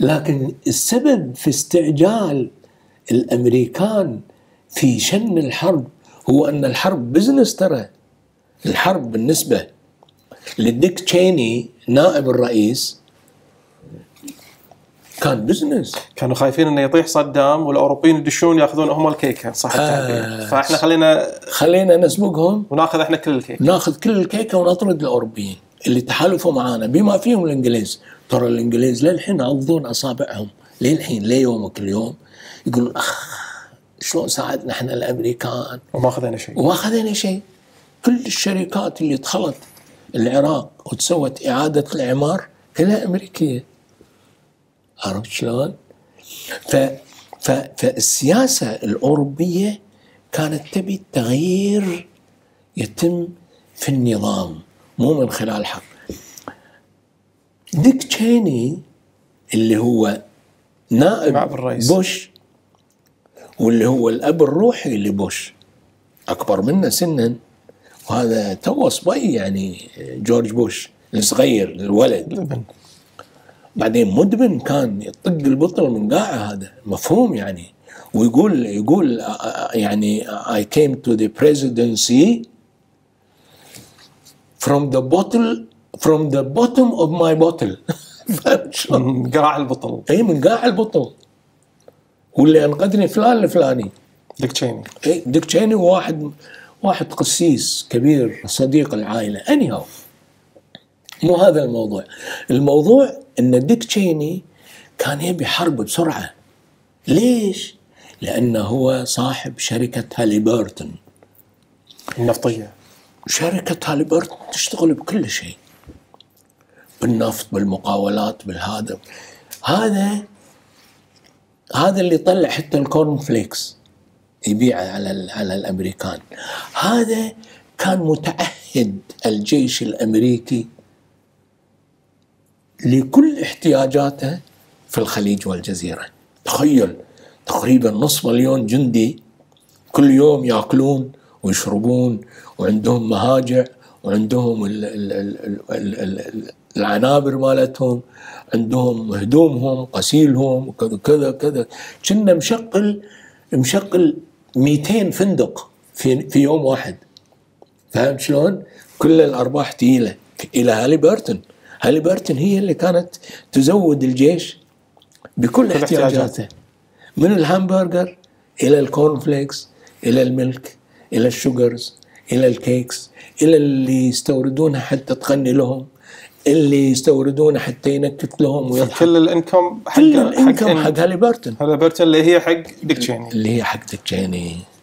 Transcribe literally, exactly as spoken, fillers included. لكن السبب في استعجال الأمريكان في شن الحرب هو أن الحرب بزنس. ترى الحرب بالنسبة لديك تشيني نائب الرئيس كان بزنس، كانوا خايفين انه يطيح صدام والاوروبيين يدشون ياخذون هم الكيكه، صح التعبير. فاحنا خلينا خلينا نسبقهم وناخذ احنا كل الكيكه، ناخذ كل الكيكه ونطرد الاوروبيين اللي تحالفوا معانا بما فيهم الانجليز. ترى الانجليز للحين يعضون اصابعهم، للحين ليومك اليوم يقولون اخ شلون ساعدنا احنا الامريكان وما اخذنا شيء وما اخذنا شيء. كل الشركات اللي دخلت العراق وتسوت اعاده الاعمار كلها امريكيه. عرفت شلون؟ ف... ف... فالسياسة الأوروبية كانت تبي التغيير يتم في النظام مو من خلال حرب. ديك تشيني اللي هو نائب بوش واللي هو الأب الروحي لبوش أكبر منه سنا، وهذا تو صبي يعني جورج بوش الصغير الولد، بعدين مدمن كان يطق البطل من قاعه، هذا مفهوم يعني. ويقول يقول يعني I came to the presidency from the bottle from the bottom of my bottle. من قاع البطل، اي من قاع البطل، واللي انقذني فلان الفلاني ديك تشيني. اي ديك تشيني واحد واحد قسيس كبير صديق العائله. انيهاو مو هذا الموضوع، الموضوع ان ديك تشيني كان يبي حرب بسرعه. ليش؟ لانه هو صاحب شركه هاليبرتون النفطيه. شركه هاليبرتون تشتغل بكل شيء، بالنفط بالمقاولات بالهذا. هذا هذا اللي طلع حتى الكورن فليكس يبيعه على على الامريكان. هذا كان متعهد الجيش الامريكي لكل احتياجاته في الخليج والجزيرة. تخيل تقريبا نصف مليون جندي كل يوم يأكلون ويشربون وعندهم مهاجع وعندهم ال ال ال ال ال العنابر مالتهم، عندهم هدومهم قسيلهم وكذا كذا كذا. كنا مشقل مشقل مئتين فندق في في يوم واحد. فهمت شلون؟ كل الأرباح تجيله إلى هاليبرتون. هاليبرتون هي اللي كانت تزود الجيش بكل احتياجاته، من الهامبرجر إلى الكورن فليكس إلى الملك إلى الشوغرز إلى الكيكس إلى اللي يستوردونها حتى تغني لهم، اللي يستوردونها حتى ينكت لهم ويضحك. كل الانكم حق كل الانكم حق هاليبرتون. هاليبرتون اللي هي حق ديك تشيني، اللي هي حق ديك تشيني.